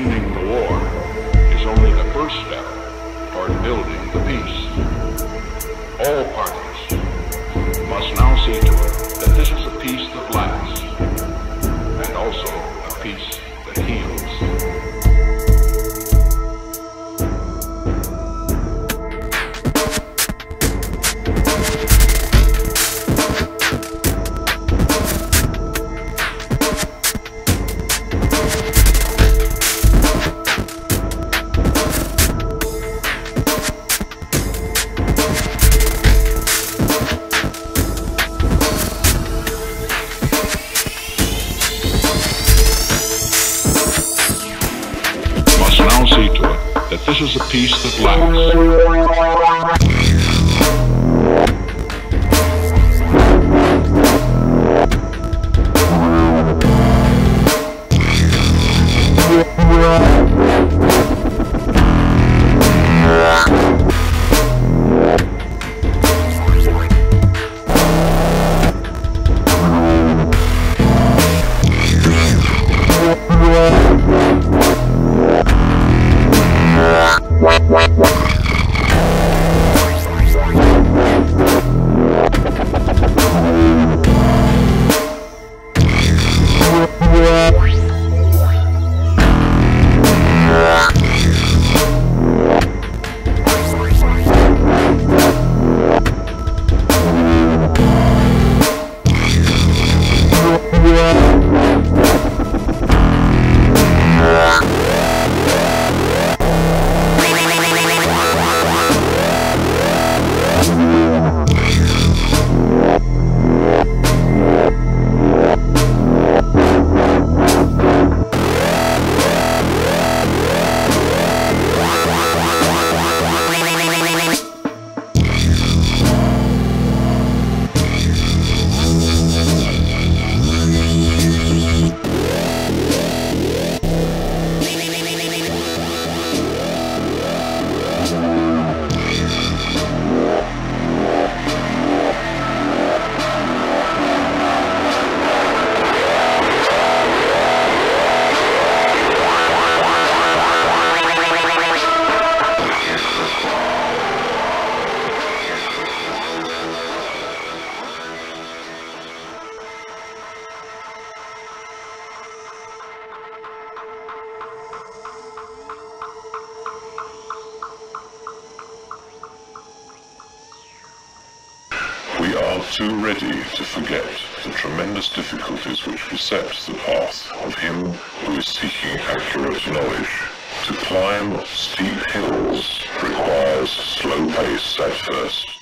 Ending the war is only the first step toward building the peace. All parties must now see to it that this is a peace that lasts, and also a peace that heals. That this is a peace that lasts. Too ready to forget the tremendous difficulties which beset the path of him who is seeking accurate knowledge. To climb steep hills requires slow pace at first.